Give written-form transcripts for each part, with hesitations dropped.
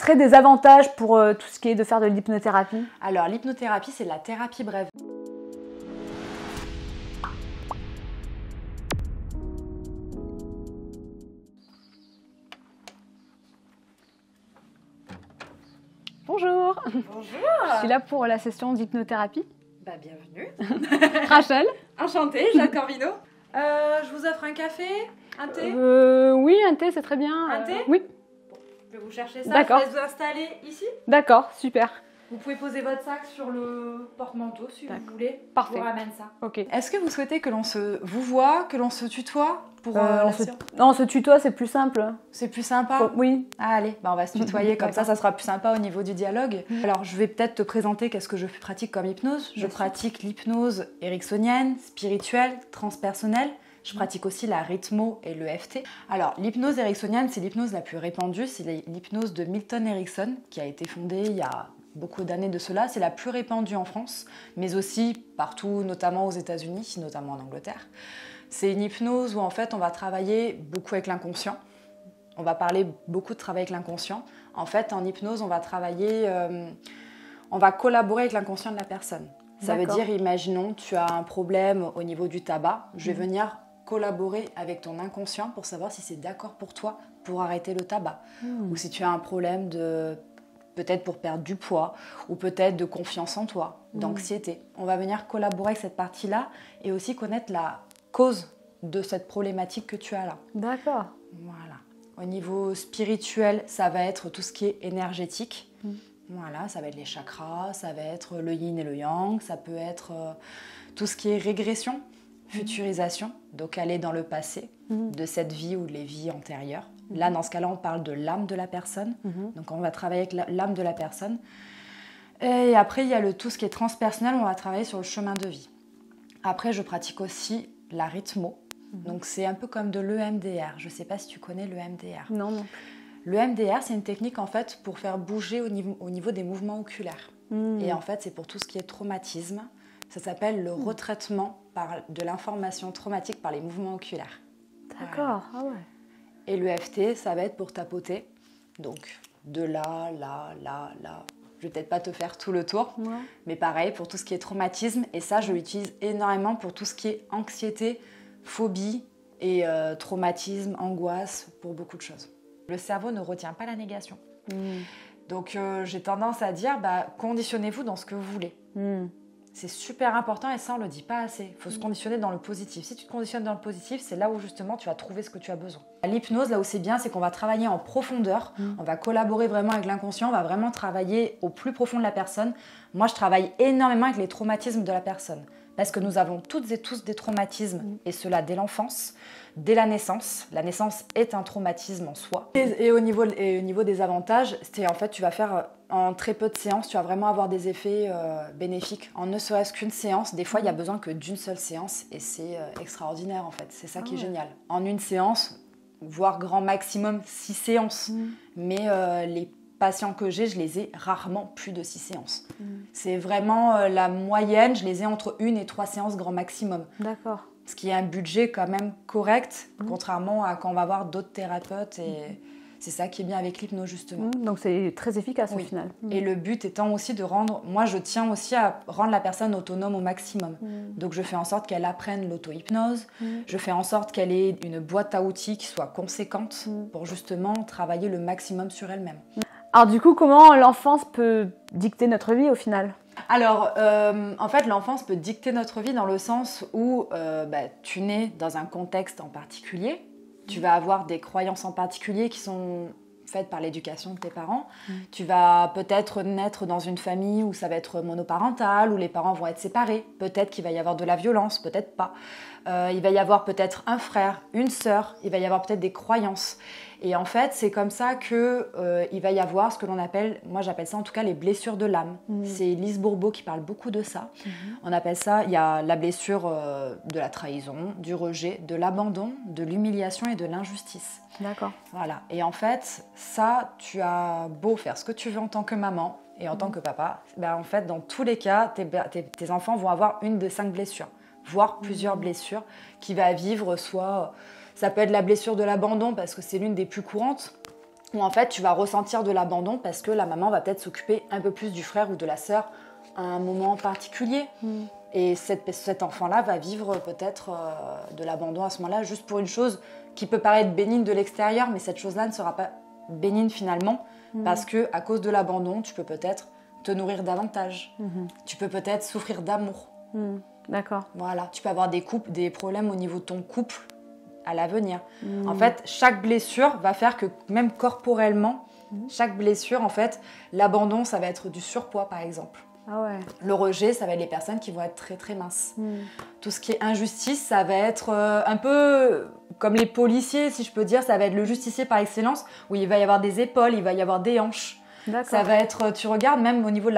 seraient des avantages pour tout ce qui est de faire de l'hypnothérapie? Alors l'hypnothérapie, c'est de la thérapie brève. Bonjour. Bonjour. Je suis là pour la session d'hypnothérapie. Bah bienvenue. Rachel. Enchantée, Jade Corvino. Je vous offre un café, un thé. Oui, un thé, c'est très bien. Un thé. Oui. Je vais vous chercher ça, je vais vous installer ici. D'accord, super. Vous pouvez poser votre sac sur le porte-manteau si vous voulez. Parfait. Je vous ramène ça. Okay. Est-ce que vous souhaitez que l'on se vous voit, que l'on se tutoie pour Non, se tutoie, c'est plus simple. C'est plus sympa. Oui. Ah, allez, bah, on va se tutoyer comme ça, ça sera plus sympa au niveau du dialogue. Alors, je vais peut-être te présenter qu'est-ce que je pratique comme hypnose. Je pratique l'hypnose ericksonienne, spirituelle, transpersonnelle. Je pratique aussi la rythmo et l'EFT. Alors, l'hypnose ericksonienne, c'est l'hypnose la plus répandue. C'est l'hypnose de Milton Erickson qui a été fondée il y a beaucoup d'années de cela. C'est la plus répandue en France, mais aussi partout, notamment aux États-Unis, notamment en Angleterre. C'est une hypnose où en fait on va travailler beaucoup avec l'inconscient. On va parler beaucoup de travail avec l'inconscient. En fait, en hypnose, on va travailler, on va collaborer avec l'inconscient de la personne. Ça veut dire, imaginons, tu as un problème au niveau du tabac. Je vais venir collaborer avec ton inconscient pour savoir si c'est d'accord pour toi pour arrêter le tabac. Ou si tu as un problème de peut-être pour perdre du poids, ou peut-être de confiance en toi, d'anxiété. On va venir collaborer avec cette partie-là et aussi connaître la cause de cette problématique que tu as là. D'accord. Voilà. Au niveau spirituel, ça va être tout ce qui est énergétique. Voilà, ça va être les chakras, ça va être le yin et le yang, ça peut être tout ce qui est régression, futurisation, donc aller dans le passé de cette vie ou les vies antérieures. Là, dans ce cas-là, on parle de l'âme de la personne. Donc, on va travailler avec l'âme de la personne. Et après, il y a tout ce qui est transpersonnel. On va travailler sur le chemin de vie. Après, je pratique aussi la rythmo. Donc, c'est un peu comme de l'EMDR. Je ne sais pas si tu connais l'EMDR. Non, non. L'EMDR, c'est une technique, en fait, pour faire bouger au niveau des mouvements oculaires. Et en fait, c'est pour tout ce qui est traumatisme. Ça s'appelle le retraitement de l'information traumatique par les mouvements oculaires. D'accord. Voilà. Ah ouais. Et l'EFT, ça va être pour tapoter. Donc, de là, là, là, là. Je vais peut-être pas te faire tout le tour. Ouais. Mais pareil, pour tout ce qui est traumatisme. Et ça, je l'utilise énormément pour tout ce qui est anxiété, phobie et traumatisme, angoisse, pour beaucoup de choses. Le cerveau ne retient pas la négation. Donc, j'ai tendance à dire, bah, conditionnez-vous dans ce que vous voulez. C'est super important et ça, on ne le dit pas assez. Il faut se conditionner dans le positif. Si tu te conditionnes dans le positif, c'est là où justement tu vas trouver ce que tu as besoin. L'hypnose, là où c'est bien, c'est qu'on va travailler en profondeur. On va collaborer vraiment avec l'inconscient. On va vraiment travailler au plus profond de la personne. Moi, je travaille énormément avec les traumatismes de la personne. Parce que nous avons toutes et tous des traumatismes. Et cela dès l'enfance, dès la naissance. La naissance est un traumatisme en soi. Et au niveau des avantages, c'est en fait, tu vas faire... En très peu de séances, tu vas vraiment avoir des effets bénéfiques. En ne serait-ce qu'une séance, des fois, il n'y a besoin que d'une seule séance et c'est extraordinaire en fait. C'est ça qui est génial. En une séance, voire grand maximum 6 séances. Mais les patients que j'ai, je les ai rarement plus de 6 séances. C'est vraiment la moyenne, je les ai entre 1 et 3 séances grand maximum. D'accord. Ce qui est un budget quand même correct, contrairement à quand on va voir d'autres thérapeutes et... C'est ça qui est bien avec l'hypnose, justement. Donc, c'est très efficace au final. Et le but étant aussi de rendre... Moi, je tiens aussi à rendre la personne autonome au maximum. Donc, je fais en sorte qu'elle apprenne l'auto-hypnose. Je fais en sorte qu'elle ait une boîte à outils qui soit conséquente pour justement travailler le maximum sur elle-même. Alors, du coup, comment l'enfance peut dicter notre vie au final ? Alors, en fait, l'enfance peut dicter notre vie dans le sens où tu nais dans un contexte en particulier. Tu vas avoir des croyances en particulier qui sont faites par l'éducation de tes parents. Tu vas peut-être naître dans une famille où ça va être monoparental, où les parents vont être séparés. Peut-être qu'il va y avoir de la violence, peut-être pas. Il va y avoir peut-être un frère, une sœur. Il va y avoir peut-être des croyances. Et en fait, c'est comme ça qu'il va y avoir ce que l'on appelle, moi j'appelle ça en tout cas les blessures de l'âme. C'est Lise Bourbeau qui parle beaucoup de ça. On appelle ça, il y a la blessure de la trahison, du rejet, de l'abandon, de l'humiliation et de l'injustice. D'accord. Voilà. Et en fait, ça, tu as beau faire ce que tu veux en tant que maman et en tant que papa, ben en fait, dans tous les cas, tes enfants vont avoir une de 5 blessures, voire plusieurs blessures qui va vivre soit... Ça peut être la blessure de l'abandon parce que c'est l'une des plus courantes. où en fait tu vas ressentir de l'abandon parce que la maman va peut-être s'occuper un peu plus du frère ou de la sœur à un moment particulier. Mmh. Et cet enfant-là va vivre peut-être de l'abandon à ce moment-là, juste pour une chose qui peut paraître bénigne de l'extérieur, mais cette chose-là ne sera pas bénigne finalement, mmh. parce qu'à cause de l'abandon, tu peux peut-être te nourrir davantage, mmh. tu peux peut-être souffrir d'amour. Mmh. D'accord. Voilà, tu peux avoir des problèmes au niveau de ton couple à l'avenir. Mmh. En fait, chaque blessure va faire que, même corporellement, mmh. chaque blessure, en fait, l'abandon, ça va être du surpoids, par exemple. Ah ouais. Le rejet, ça va être les personnes qui vont être très très minces. Mm. Tout ce qui est injustice, ça va être un peu comme les policiers, si je peux dire, ça va être le justicier par excellence, où il va y avoir des épaules, il va y avoir des hanches. Ça va être, tu regardes, même au niveau de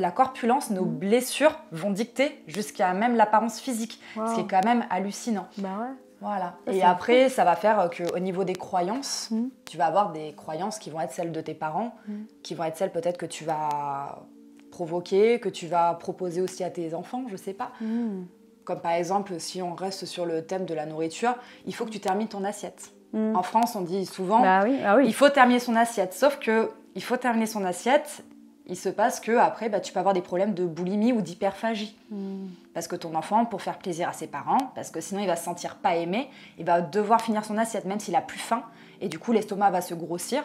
la corpulence, nos mm. blessures vont dicter jusqu'à même l'apparence physique, wow. ce qui est quand même hallucinant. Bah ouais. Voilà. Ça, et après, cool. ça va faire qu'au niveau des croyances, mm. tu vas avoir des croyances qui vont être celles de tes parents, mm. qui vont être celles peut-être que tu vas... provoquer, que tu vas proposer aussi à tes enfants, je sais pas. Mm. Comme par exemple, si on reste sur le thème de la nourriture, il faut que tu termines ton assiette. Mm. En France, on dit souvent, bah oui, ah oui. il faut terminer son assiette. Sauf que il faut terminer son assiette, il se passe que après, bah, tu peux avoir des problèmes de boulimie ou d'hyperphagie. Mm. Parce que ton enfant, pour faire plaisir à ses parents, parce que sinon il va se sentir pas aimé, il va devoir finir son assiette, même s'il a plus faim. Et du coup, l'estomac va se grossir.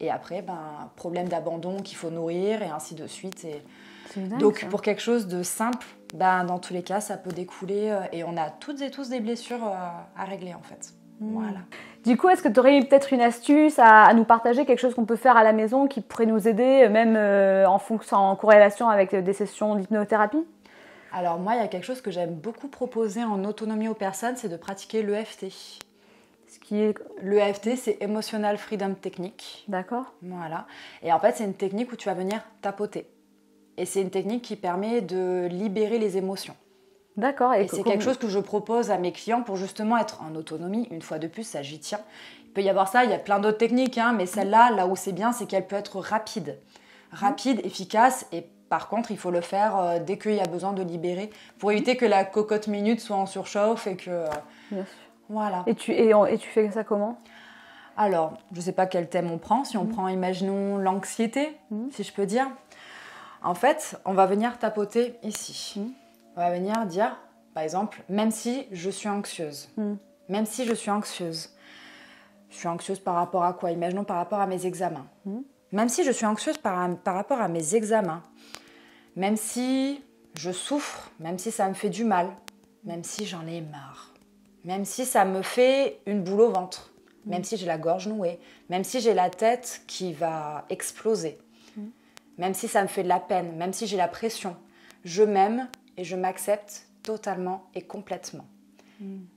Et après, ben, problème d'abandon qu'il faut nourrir et ainsi de suite. Et... dingue, donc, ça. Pour quelque chose de simple, ben, dans tous les cas, ça peut découler. Et on a toutes et tous des blessures à régler, en fait. Mmh. Voilà. Du coup, est-ce que tu aurais peut-être une astuce à nous partager, quelque chose qu'on peut faire à la maison qui pourrait nous aider, même en corrélation avec des sessions d'hypnothérapie? Alors moi, il y a quelque chose que j'aime beaucoup proposer en autonomie aux personnes, c'est de pratiquer l'EFT. L'EFT, c'est Emotional Freedom Technique. D'accord. Voilà. Et en fait, c'est une technique où tu vas venir tapoter. Et c'est une technique qui permet de libérer les émotions. D'accord. Et c'est quelque chose que je propose à mes clients pour justement être en autonomie. Une fois de plus, ça j'y tiens. Il peut y avoir ça, il y a plein d'autres techniques, hein, mais celle-là, là où c'est bien, c'est qu'elle peut être rapide. Rapide, efficace et par contre, il faut le faire dès qu'il y a besoin de libérer pour éviter que la cocotte minute soit en surchauffe et que... Bien sûr. Voilà. Et tu fais ça comment? Alors, je ne sais pas quel thème on prend. Si on prend, imaginons, l'anxiété, si je peux dire. En fait, on va venir tapoter ici. On va venir dire, par exemple, même si je suis anxieuse. Même si je suis anxieuse. Je suis anxieuse par rapport à quoi? Imaginons par rapport à mes examens. Même si je suis anxieuse par rapport à mes examens. Même si je souffre, même si ça me fait du mal. Même si j'en ai marre. Même si ça me fait une boule au ventre, même si j'ai la gorge nouée, même si j'ai la tête qui va exploser, même si ça me fait de la peine, même si j'ai la pression, je m'aime et je m'accepte totalement et complètement.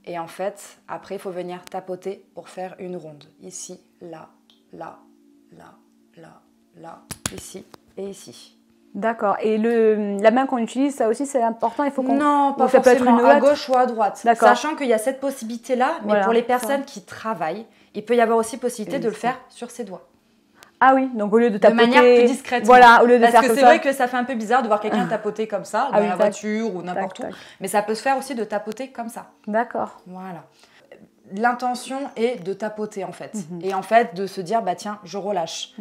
Et en fait, après, il faut venir tapoter pour faire une ronde. Ici, là, là, là, là, là, ici et ici. D'accord. Et la main qu'on utilise, ça aussi, c'est important. Il faut qu'on... Non, pas forcément à gauche ou à droite. Sachant qu'il y a cette possibilité-là, mais voilà, pour les personnes qui travaillent, il peut y avoir aussi possibilité de le faire sur ses doigts. Ah oui, donc au lieu de tapoter... De manière plus discrète. Voilà, au lieu de faire comme ça. Parce que c'est vrai que ça fait un peu bizarre de voir quelqu'un tapoter comme ça, dans la voiture ou n'importe où. Mais ça peut se faire aussi de tapoter comme ça. D'accord. Voilà. L'intention est de tapoter, en fait. Et en fait, de se dire, bah tiens, je relâche.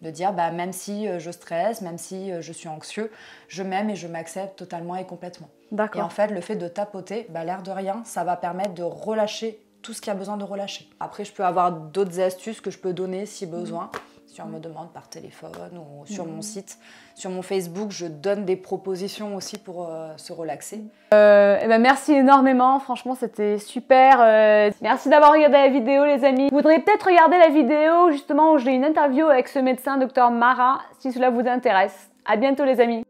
De dire, bah, même si je stresse, même si je suis anxieux, je m'aime et je m'accepte totalement et complètement. Et en fait, le fait de tapoter, bah, l'air de rien, ça va permettre de relâcher tout ce qu'il y a besoin de relâcher. Après, je peux avoir d'autres astuces que je peux donner si besoin, si on me demande par téléphone ou sur mon site. Sur mon Facebook, je donne des propositions aussi pour se relaxer. Eh ben merci énormément, franchement c'était super. Merci d'avoir regardé la vidéo les amis. Vous voudrez peut-être regarder la vidéo justement où j'ai une interview avec ce médecin, Dr Mara, si cela vous intéresse. À bientôt les amis.